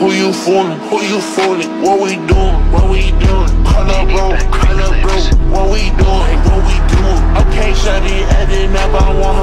Who you fooling? Who you fooling? What we doing? What we doing? Call up bro. What we doing? What we doing? Okay, shawty, adding up, I want